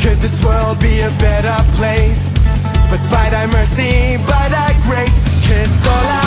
Could this world be a better place? But by thy mercy, by thy grace, 'cause all I